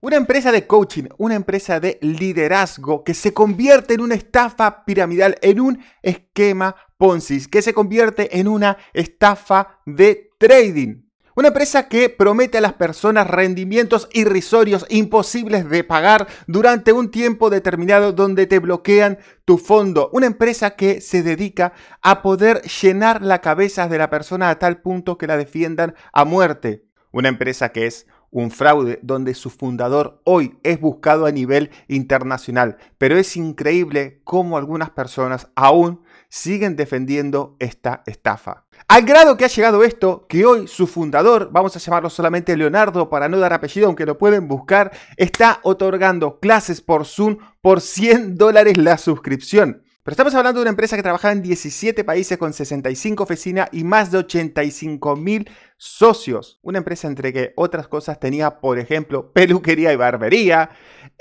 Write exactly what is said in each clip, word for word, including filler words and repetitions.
Una empresa de coaching, una empresa de liderazgo que se convierte en una estafa piramidal, en un esquema Ponzi, que se convierte en una estafa de trading. Una empresa que promete a las personas rendimientos irrisorios, imposibles de pagar durante un tiempo determinado donde te bloquean tu fondo. Una empresa que se dedica a poder llenar la cabeza de la persona a tal punto que la defiendan a muerte. Una empresa que es un fraude donde su fundador hoy es buscado a nivel internacional. Pero es increíble cómo algunas personas aún siguen defendiendo esta estafa. Al grado que ha llegado esto, que hoy su fundador, vamos a llamarlo solamente Leonardo para no dar apellido, aunque lo pueden buscar, está otorgando clases por Zoom por cien dólares la suscripción. Pero estamos hablando de una empresa que trabajaba en diecisiete países con sesenta y cinco oficinas y más de ochenta y cinco mil socios. Una empresa entre que otras cosas tenía, por ejemplo, peluquería y barbería,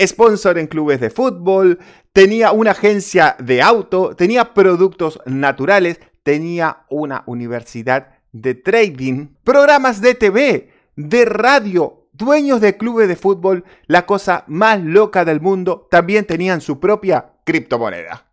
sponsor en clubes de fútbol, tenía una agencia de auto, tenía productos naturales, tenía una universidad de trading, programas de T V, de radio, dueños de clubes de fútbol, la cosa más loca del mundo, también tenían su propia criptomoneda.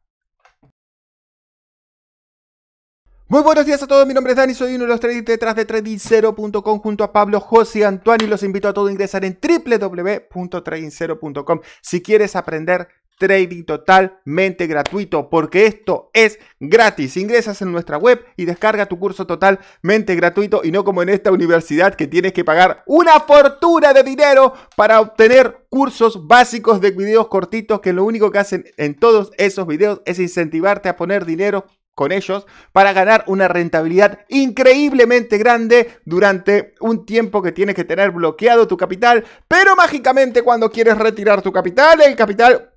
Muy buenos días a todos, mi nombre es Dani, soy uno de los traders detrás de trading cero punto com junto a Pablo José Antoine y los invito a todos a ingresar en w w w punto trading cero punto com si quieres aprender trading totalmente gratuito, porque esto es gratis. Ingresas en nuestra web y descarga tu curso totalmente gratuito y no como en esta universidad que tienes que pagar una fortuna de dinero para obtener cursos básicos de videos cortitos que lo único que hacen en todos esos videos es incentivarte a poner dinero con ellos para ganar una rentabilidad increíblemente grande durante un tiempo que tienes que tener bloqueado tu capital, pero mágicamente cuando quieres retirar tu capital, el capital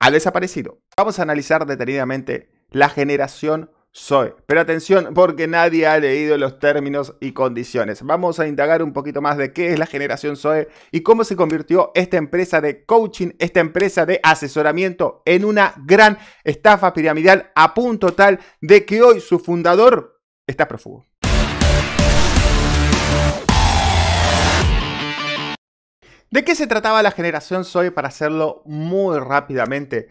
ha desaparecido. Vamos a analizar detenidamente la generación Zoe, pero atención porque nadie ha leído los términos y condiciones. Vamos a indagar un poquito más de qué es la generación Zoe y cómo se convirtió esta empresa de coaching, esta empresa de asesoramiento en una gran estafa piramidal a punto tal de que hoy su fundador está prófugo. ¿De qué se trataba la generación Zoe? Para hacerlo muy rápidamente,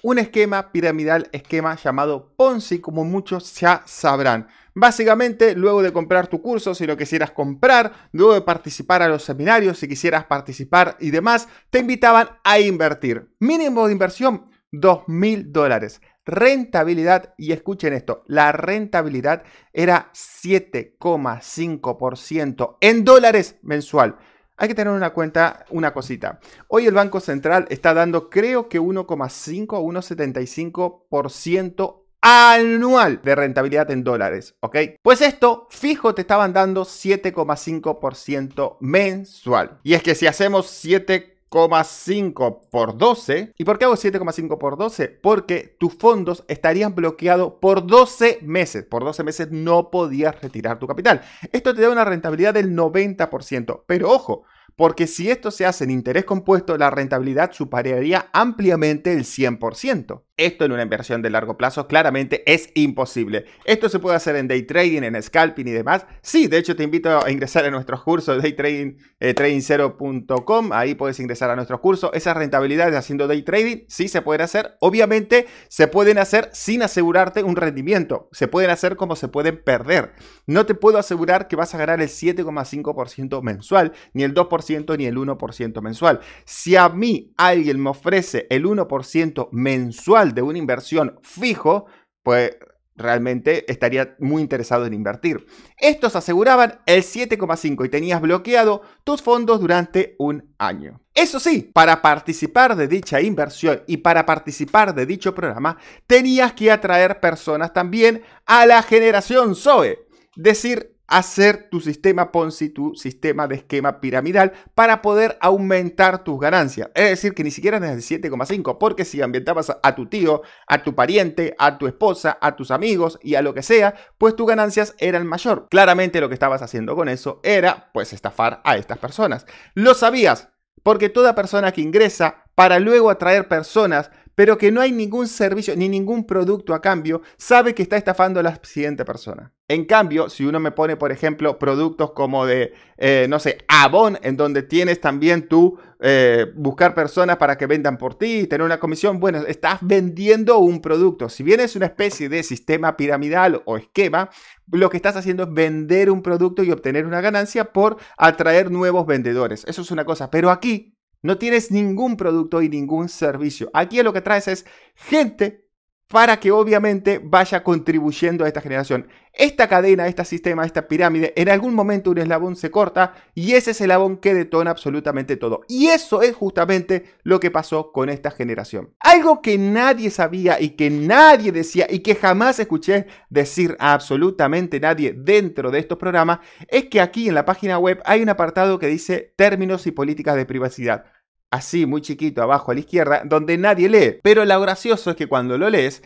un esquema piramidal, esquema llamado Ponzi, como muchos ya sabrán. Básicamente, luego de comprar tu curso, si lo quisieras comprar, luego de participar a los seminarios, si quisieras participar y demás, te invitaban a invertir. Mínimo de inversión, dos mil dólares. Rentabilidad, y escuchen esto, la rentabilidad era siete coma cinco por ciento en dólares mensual. Hay que tener una cuenta, una cosita. Hoy el Banco Central está dando creo que uno coma cinco a uno coma setenta y cinco por ciento anual de rentabilidad en dólares, ¿ok? Pues esto, fijo, te estaban dando siete coma cinco por ciento mensual. Y es que si hacemos siete coma cinco por doce, ¿y por qué hago siete coma cinco por doce? Porque tus fondos estarían bloqueados por doce meses. Por doce meses no podías retirar tu capital. Esto te da una rentabilidad del noventa por ciento. Pero ojo, porque si esto se hace en interés compuesto, la rentabilidad superaría ampliamente el cien por ciento. Esto en una inversión de largo plazo claramente es imposible. ¿Esto se puede hacer en day trading, en scalping y demás? Sí, de hecho te invito a ingresar a nuestros cursos day trading, eh, trading cero punto com. Ahí puedes ingresar a nuestros cursos. Esas rentabilidades haciendo day trading sí se pueden hacer. Obviamente se pueden hacer sin asegurarte un rendimiento. Se pueden hacer como se pueden perder. No te puedo asegurar que vas a ganar el siete coma cinco por ciento mensual, ni el dos por ciento ni el uno por ciento mensual. Si a mí alguien me ofrece el uno por ciento mensual de una inversión fijo, pues realmente estaría muy interesado en invertir. Estos aseguraban el siete coma cinco y tenías bloqueado tus fondos durante un año. Eso sí, para participar de dicha inversión y para participar de dicho programa, tenías que atraer personas también a la generación Zoe. Decir, hacer tu sistema Ponzi, tu sistema de esquema piramidal para poder aumentar tus ganancias. Es decir, que ni siquiera es el siete coma cinco, porque si ambientabas a tu tío, a tu pariente, a tu esposa, a tus amigos y a lo que sea, pues tus ganancias eran mayor. Claramente lo que estabas haciendo con eso era, pues, estafar a estas personas. Lo sabías, porque toda persona que ingresa para luego atraer personas pero que no hay ningún servicio ni ningún producto a cambio, sabe que está estafando a la siguiente persona. En cambio, si uno me pone, por ejemplo, productos como de, eh, no sé, Avon, en donde tienes también tú eh, buscar personas para que vendan por ti y tener una comisión, bueno, estás vendiendo un producto. Si bien es una especie de sistema piramidal o esquema, lo que estás haciendo es vender un producto y obtener una ganancia por atraer nuevos vendedores. Eso es una cosa, pero aquí no tienes ningún producto y ningún servicio. Aquí lo que traes es gente para que obviamente vaya contribuyendo a esta generación. Esta cadena, este sistema, esta pirámide, en algún momento un eslabón se corta y ese es el eslabón que detona absolutamente todo. Y eso es justamente lo que pasó con esta generación. Algo que nadie sabía y que nadie decía y que jamás escuché decir a absolutamente nadie dentro de estos programas es que aquí en la página web hay un apartado que dice términos y políticas de privacidad. Así, muy chiquito, abajo a la izquierda, donde nadie lee. Pero lo gracioso es que cuando lo lees,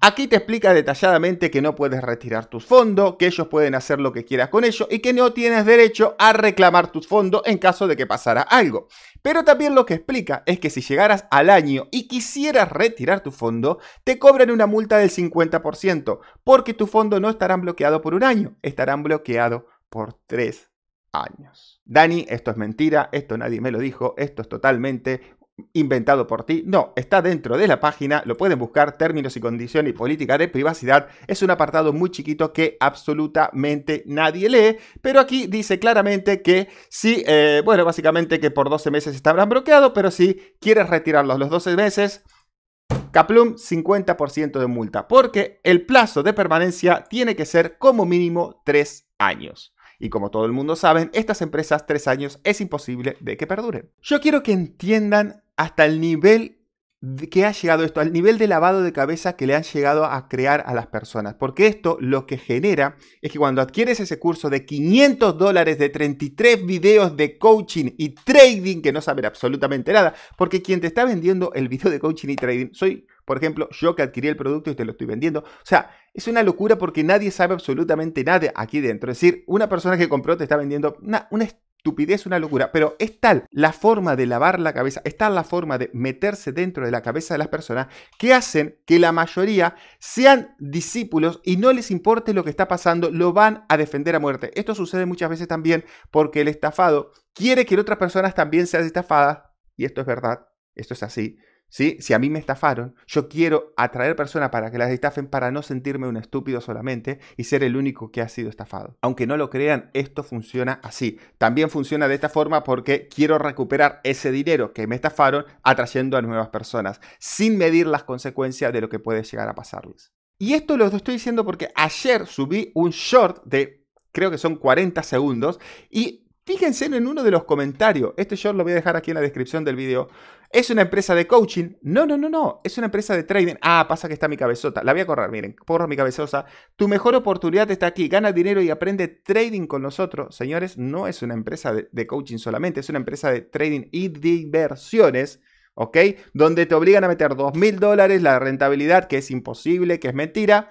aquí te explica detalladamente que no puedes retirar tus fondos, que ellos pueden hacer lo que quieras con ellos y que no tienes derecho a reclamar tus fondos en caso de que pasara algo. Pero también lo que explica es que si llegaras al año y quisieras retirar tu fondo, te cobran una multa del cincuenta por ciento, porque tu fondo no estará bloqueado por un año, estarán bloqueado por tres años. Dani, esto es mentira, esto nadie me lo dijo, esto es totalmente inventado por ti. No, está dentro de la página, lo pueden buscar, términos y condiciones y política de privacidad. Es un apartado muy chiquito que absolutamente nadie lee, pero aquí dice claramente que sí, eh, bueno, básicamente que por doce meses estarán bloqueados, pero si quieres retirarlos los doce meses... Caplum, cincuenta por ciento de multa, porque el plazo de permanencia tiene que ser como mínimo tres años. Y como todo el mundo sabe, estas empresas tres años es imposible de que perduren. Yo quiero que entiendan hasta el nivel que ha llegado esto, al nivel de lavado de cabeza que le han llegado a crear a las personas. Porque esto lo que genera es que cuando adquieres ese curso de quinientos dólares, de treinta y tres videos de coaching y trading, que no saben absolutamente nada, porque quien te está vendiendo el video de coaching y trading soy, por ejemplo, yo que adquirí el producto y te lo estoy vendiendo. O sea, es una locura porque nadie sabe absolutamente nada aquí dentro. Es decir, una persona que compró te está vendiendo una, una estupidez, una locura. Pero es tal la forma de lavar la cabeza, es tal la forma de meterse dentro de la cabeza de las personas que hacen que la mayoría sean discípulos y no les importe lo que está pasando, lo van a defender a muerte. Esto sucede muchas veces también porque el estafado quiere que otras personas también sean estafadas. Y esto es verdad, esto es así. ¿Sí? Si a mí me estafaron, yo quiero atraer personas para que las estafen para no sentirme un estúpido solamente y ser el único que ha sido estafado. Aunque no lo crean, esto funciona así. También funciona de esta forma porque quiero recuperar ese dinero que me estafaron atrayendo a nuevas personas sin medir las consecuencias de lo que puede llegar a pasarles. Y esto lo estoy diciendo porque ayer subí un short de creo que son cuarenta segundos y fíjense en uno de los comentarios, este short lo voy a dejar aquí en la descripción del video. ¿Es una empresa de coaching? No, no, no, no. Es una empresa de trading. Ah, pasa que está mi cabezota. La voy a correr, miren. Corro mi cabezosa. Tu mejor oportunidad está aquí. Gana dinero y aprende trading con nosotros. Señores, no es una empresa de, de coaching solamente. Es una empresa de trading y de inversiones, ¿ok? Donde te obligan a meter dos mil dólares, la rentabilidad, que es imposible, que es mentira.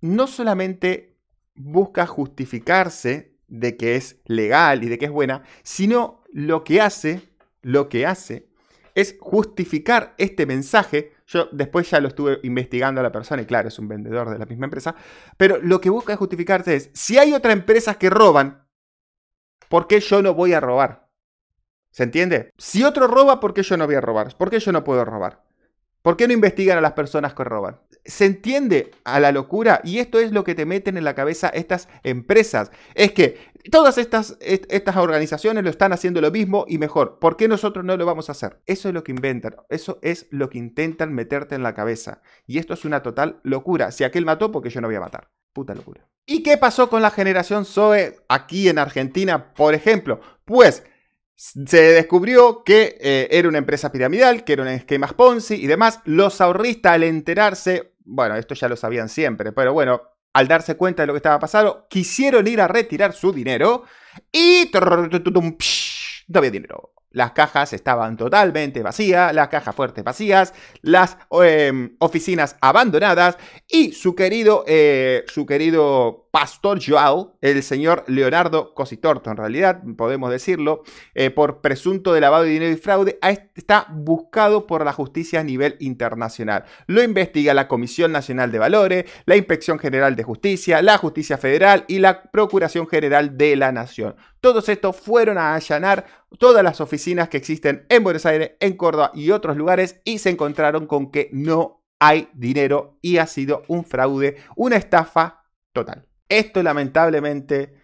No solamente busca justificarse de que es legal y de que es buena, sino lo que hace, lo que hace... es justificar este mensaje. Yo después ya lo estuve investigando a la persona y claro, es un vendedor de la misma empresa, pero lo que busca justificarse es, si hay otras empresas que roban, ¿por qué yo no voy a robar? ¿Se entiende? Si otro roba, ¿por qué yo no voy a robar? ¿Por qué yo no puedo robar? ¿Por qué no investigan a las personas que roban? ¿Se entiende a la locura? Y esto es lo que te meten en la cabeza estas empresas. Es que todas estas, est estas organizaciones lo están haciendo lo mismo y mejor. ¿Por qué nosotros no lo vamos a hacer? Eso es lo que inventan. Eso es lo que intentan meterte en la cabeza. Y esto es una total locura. Si aquel mató, ¿por qué yo no voy a matar? Puta locura. ¿Y qué pasó con la generación Zoe aquí en Argentina, por ejemplo? Pues se descubrió que eh, era una empresa piramidal, que eran esquemas Ponzi y demás. Los ahorristas, al enterarse, bueno, esto ya lo sabían siempre, pero bueno, al darse cuenta de lo que estaba pasando, quisieron ir a retirar su dinero y no había dinero. Las cajas estaban totalmente vacías, las cajas fuertes vacías, las eh, oficinas abandonadas y su querido, eh, su querido pastor João, el señor Leonardo Cositorto, en realidad podemos decirlo, eh, por presunto de lavado de dinero y fraude, está buscado por la justicia a nivel internacional. Lo investiga la Comisión Nacional de Valores, la Inspección General de Justicia, la Justicia Federal y la Procuración General de la Nación. Todos estos fueron a allanar todas las oficinas que existen en Buenos Aires, en Córdoba y otros lugares y se encontraron con que no hay dinero y ha sido un fraude, una estafa total. Esto lamentablemente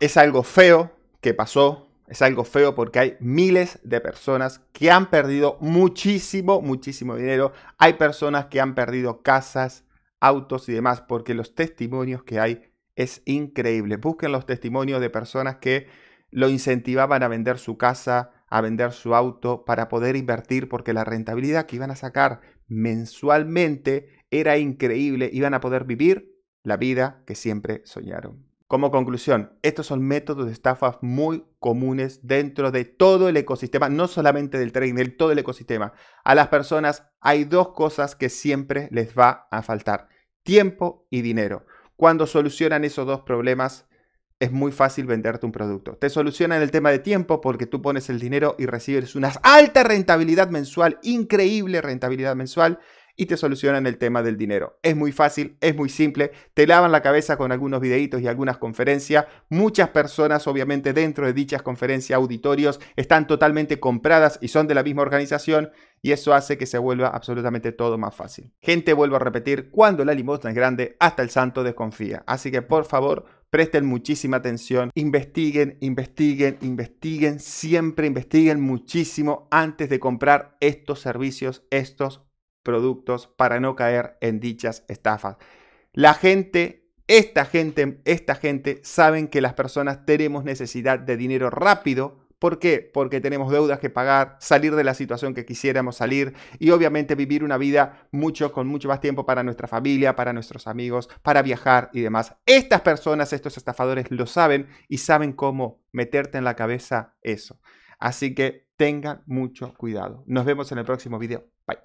es algo feo que pasó, es algo feo porque hay miles de personas que han perdido muchísimo, muchísimo dinero. Hay personas que han perdido casas, autos y demás porque los testimonios que hay es increíble. Busquen los testimonios de personas que lo incentivaban a vender su casa, a vender su auto para poder invertir porque la rentabilidad que iban a sacar mensualmente era increíble. Iban a poder vivir la vida que siempre soñaron. Como conclusión, estos son métodos de estafas muy comunes dentro de todo el ecosistema, no solamente del trading, de todo el ecosistema. A las personas hay dos cosas que siempre les va a faltar: tiempo y dinero. Cuando solucionan esos dos problemas, es muy fácil venderte un producto. Te solucionan el tema de tiempo porque tú pones el dinero y recibes una alta rentabilidad mensual, increíble rentabilidad mensual, y te solucionan el tema del dinero. Es muy fácil, es muy simple, te lavan la cabeza con algunos videitos y algunas conferencias. Muchas personas, obviamente, dentro de dichas conferencias, auditorios, están totalmente compradas y son de la misma organización y eso hace que se vuelva absolutamente todo más fácil. Gente, vuelvo a repetir, cuando la limosna es grande, hasta el santo desconfía. Así que, por favor, presten muchísima atención, investiguen, investiguen, investiguen, siempre investiguen muchísimo antes de comprar estos servicios, estos productos, para no caer en dichas estafas. La gente, esta gente, esta gente saben que las personas tenemos necesidad de dinero rápido. ¿Por qué? Porque tenemos deudas que pagar, salir de la situación que quisiéramos salir y obviamente vivir una vida mucho, con mucho más tiempo para nuestra familia, para nuestros amigos, para viajar y demás. Estas personas, estos estafadores lo saben y saben cómo meterte en la cabeza eso. Así que tengan mucho cuidado. Nos vemos en el próximo video. Bye.